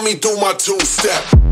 find me through my two-step.